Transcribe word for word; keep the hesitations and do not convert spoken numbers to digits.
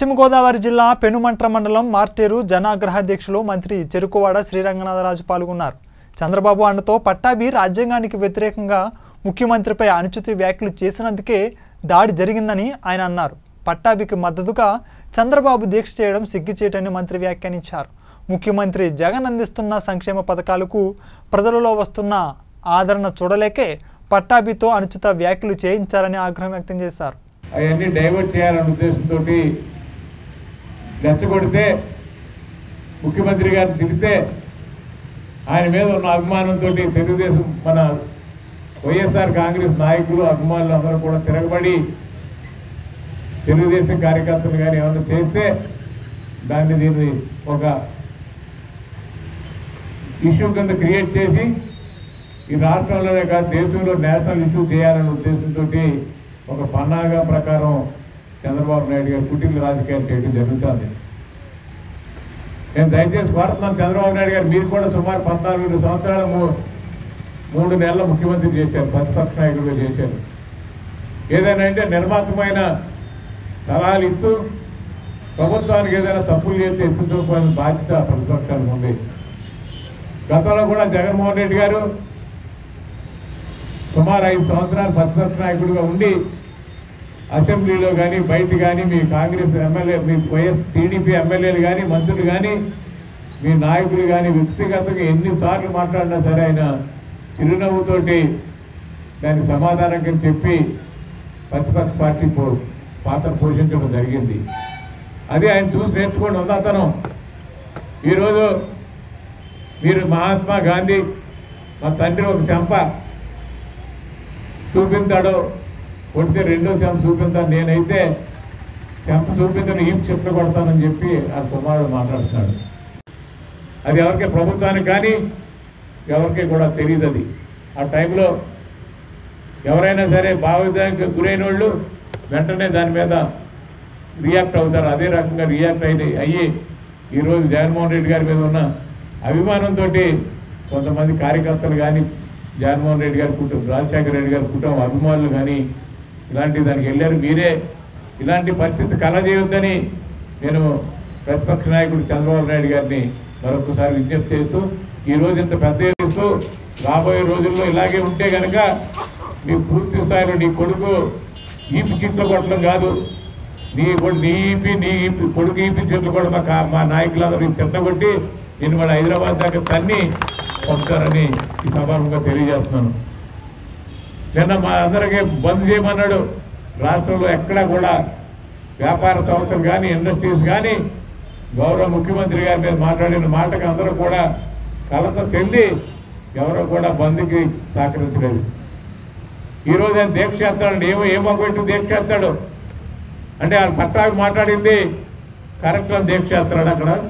పశ్చిమ గోదావరి జిల్లా పెనుమంట్ర మండలం మార్టేరు జనాగ్రహాధ్యక్షులు మంత్రి చెరుకువాడ శ్రీరంగనాథరాజు పాల్గొన్నారు. చంద్రబాబు అన్నతో పట్టాభి రాజ్యాంగానికి వ్యతిరేకంగా ముఖ్యమంత్రిపై అనుచిత వ్యాఖ్యలు చేసినందుకే దాడి జరిగిందని ఆయన అన్నారు. పట్టాభికి మద్దతుగా చంద్రబాబు దీక్ష చేయడం సిగ్గుచేటని మంత్రి వ్యాఖ్యానించారు. ముఖ్యమంత్రి జగన్ అందిస్తున్న సంక్షేమ పథకాలకు ప్రజలలో వస్తున్న ఆదరణ చూడలేకే పట్టాభితో అనుచిత వ్యాఖ్యలు చేయించారని ఆగ్రహం వ్యక్తం చేశారు. అవన్నీ డైవర్ట్ చేయాలనే ఉద్దేశంతో రెచ్చగొడితే, ముఖ్యమంత్రి గారిని తిరిగితే, ఆయన మీద ఉన్న అభిమానంతో తెలుగుదేశం మన వైఎస్ఆర్ కాంగ్రెస్ నాయకులు అభిమానులు అందరూ కూడా తిరగబడి తెలుగుదేశం కార్యకర్తలు కానీ ఏమైనా చేస్తే దాన్ని దీన్ని ఒక ఇష్యూ కింద క్రియేట్ చేసి ఈ రాష్ట్రంలోనే కాదు దేశంలో నేషనల్ ఇష్యూ చేయాలనే ఉద్దేశంతో ఒక పన్నాగా ప్రకారం చంద్రబాబు నాయుడు గారు కుటుంబ రాజకీయాలు చేయడం జరుగుతుంది. నేను దయచేసి కోరుతున్నాను, చంద్రబాబు నాయుడు గారు మీరు కూడా సుమారు పద్నాలుగు సంవత్సరాల మూడు నెలల ముఖ్యమంత్రి చేశారు, ప్రతిపక్ష నాయకుడిగా చేశారు. ఏదైనా అంటే నిర్మాతమైన సలహాలు ఇస్తూ ప్రభుత్వానికి ఏదైనా తప్పులు చేస్తే ఎత్తుకోవాల్సిన బాధ్యత ప్రతిపక్షానికి ఉంది. గతంలో కూడా జగన్మోహన్ రెడ్డి గారు సుమారు ఐదు సంవత్సరాలు ప్రతిపక్ష నాయకుడిగా ఉండి అసెంబ్లీలో కానీ బయట కానీ మీ కాంగ్రెస్ ఎమ్మెల్యే మీ వైఎస్ టీడీపీ ఎమ్మెల్యేలు కానీ మంత్రులు కానీ మీ నాయకులు కానీ వ్యక్తిగతంగా ఎన్నిసార్లు మాట్లాడినా సరే ఆయన చిరునవ్వుతోటి దానికి సమాధానంగా చెప్పి ప్రతిపక్ష పార్టీ పో పాత్ర పోషించడం జరిగింది. అది ఆయన చూసి నేర్చుకోండి ఉందాతనం. ఈరోజు మీరు మహాత్మా గాంధీ మా తండ్రి ఒక చెంప చూపించాడు, కొడితే రెండో చెంప చూపించాను, నేనైతే చెంప చూపించను ఏం చెట్లు కొడతానని చెప్పి ఆ కుమారుడు మాట్లాడుతున్నాడు. అది ఎవరికి ప్రభుత్వానికి కానీ ఎవరికి కూడా తెలియదు. అది ఆ టైంలో ఎవరైనా సరే భావోద్వేగానికి గురైన వాళ్ళు వెంటనే దాని మీద రియాక్ట్ అవుతారు. అదే రకంగా రియాక్ట్ అయి అయ్యి ఈరోజు జగన్మోహన్ రెడ్డి గారి మీద ఉన్న అభిమానంతో కొంతమంది కార్యకర్తలు కానీ జగన్మోహన్ రెడ్డి గారి కుటుంబం రాజశేఖర రెడ్డి గారి కుటుంబం అభిమానులు కానీ ఇలాంటి దానికి వెళ్ళారు. మీరే ఇలాంటి పరిస్థితి కలగజేయొద్దని నేను ప్రతిపక్ష నాయకుడు చంద్రబాబు నాయుడు గారిని మరొకసారి విజ్ఞప్తి చేస్తూ, ఈరోజు ఇంత పెద్ద ఎత్తు రాబోయే రోజుల్లో ఇలాగే ఉంటే కనుక నీ పూర్తి స్థాయిలో నీ కొడుకు ఈపి చీట్లు కొట్టడం కాదు, నీ నీ ఈపి నీ ఈపి కొడుకు ఈపి చీట్లు కొట్టడం మా నాయకులందరూ తిట్టగొట్టి నేను మన హైదరాబాద్ దాకా తన్ని పంపుతారని ఈ సభాముఖంగా తెలియజేస్తున్నాను. నిన్న మా అందరికీ బంద్ చేయమన్నాడు. రాష్ట్రంలో ఎక్కడా కూడా వ్యాపార సంస్థలు కానీ ఇండస్ట్రీస్ కానీ గౌరవ ముఖ్యమంత్రి గారి మీద మాట్లాడిన మాటకు అందరూ కూడా కలత చెంది ఎవరో కూడా బంద్కి సహకరించలేదు. ఈరోజు ఆయన దీక్ష చేస్తాడు, ఏమో ఏమో పెట్టి దీక్ష చేస్తాడు అంటే వాళ్ళు పట్టాకి మాట్లాడింది కరెక్ట్గా దీక్ష చేస్తాడు. అక్కడ